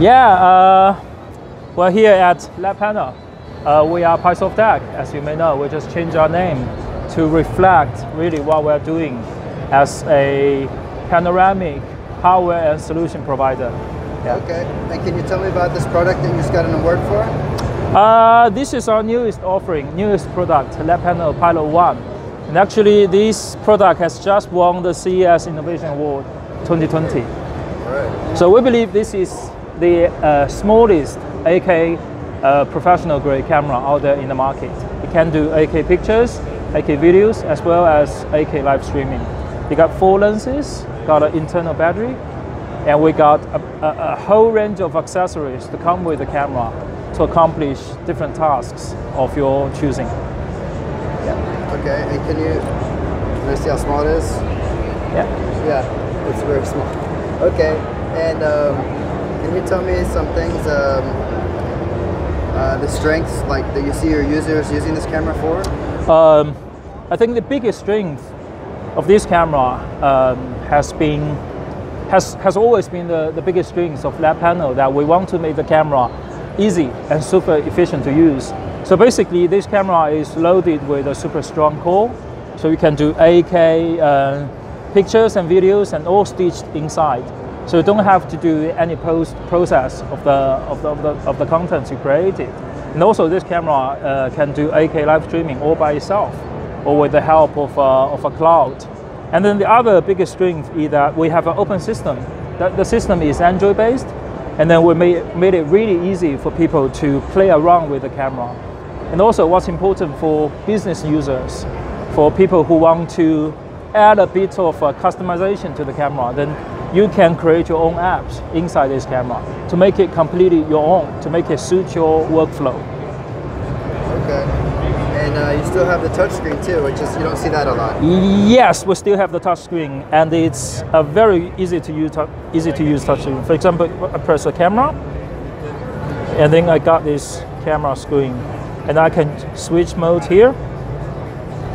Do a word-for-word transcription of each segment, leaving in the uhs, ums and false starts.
Yeah, uh, we're here at LabPano. Uh, we are PiSoft Tech, as you may know. We just changed our name to reflect really what we're doing as a panoramic hardware and solution provider. Yeah. Okay, and can you tell me about this product that you just got an award for? Uh, this is our newest offering, newest product, LabPano Pilot One. And actually this product has just won the C E S Innovation Award twenty twenty. All right. So we believe this is the uh, smallest A K uh, professional grade camera out there in the market. It can do A K pictures, A K videos, as well as A K live streaming. We got four lenses, got an internal battery, and we got a, a, a whole range of accessories to come with the camera to accomplish different tasks of your choosing. Yeah. Okay, and can you, can I see how small it is? Yeah. Yeah, it's very small. Okay, and um, can you tell me some things, um, uh, the strengths like that you see your users using this camera for? Um, I think the biggest strength of this camera um, has been has has always been the, the biggest strength of LabPano, that we want to make the camera easy and super efficient to use. So basically this camera is loaded with a super strong core, so you can do A K uh, pictures and videos and all stitched inside. So you don't have to do any post process of the of the, of the, of the contents you created. And also this camera uh, can do A K live streaming all by itself, or with the help of, uh, of a cloud. And then the other biggest strength is that we have an open system. That the system is Android based, and then we made, made it really easy for people to play around with the camera. And also what's important for business users, for people who want to add a bit of uh, customization to the camera, then you can create your own apps inside this camera to make it completely your own, to make it suit your workflow. Okay. And uh, you still have the touchscreen too, which is, you don't see that a lot. Yes, we still have the touchscreen, and it's a very easy to use, easy to use touchscreen. For example, I press the camera, and then I got this camera screen, and I can switch mode here.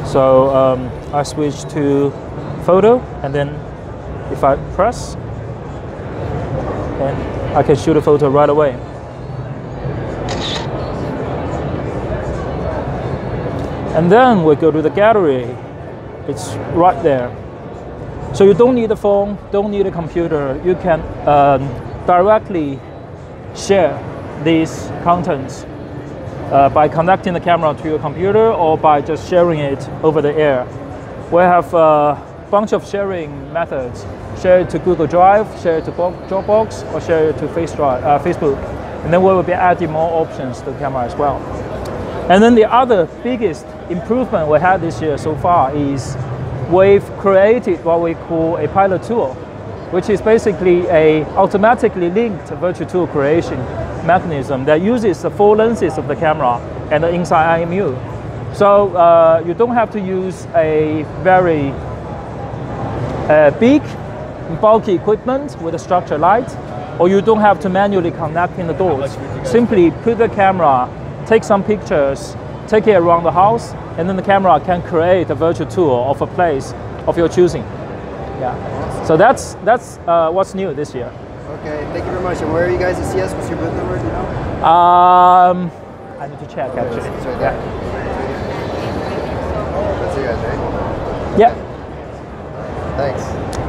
So um, I switch to photo, and then if I press, and I can shoot a photo right away. And then we go to the gallery. It's right there. So you don't need a phone, don't need a computer. You can um, directly share these contents uh, by connecting the camera to your computer or by just sharing it over the air. We have a bunch of sharing methods. Share it to Google Drive, share it to Dropbox, or share it to Facebook. And then we will be adding more options to the camera as well. And then the other biggest improvement we had this year so far is we've created what we call a pilot tool, which is basically a automatically linked virtual tool creation mechanism that uses the four lenses of the camera and the inside I M U. So uh, you don't have to use a very uh, big, bulky equipment with a structured light, or you don't have to manually connect in the doors. Simply put the camera, take some pictures, take it around the house, and then the camera can create a virtual tour of a place of your choosing. Yeah. Awesome. So that's that's uh, what's new this year. Okay, thank you very much. And where are you guys at C E S? What's your booth number? Do you know? Um, I need to check oh, actually. It's right there. Yeah. That's you guys, right? Yeah. Thanks.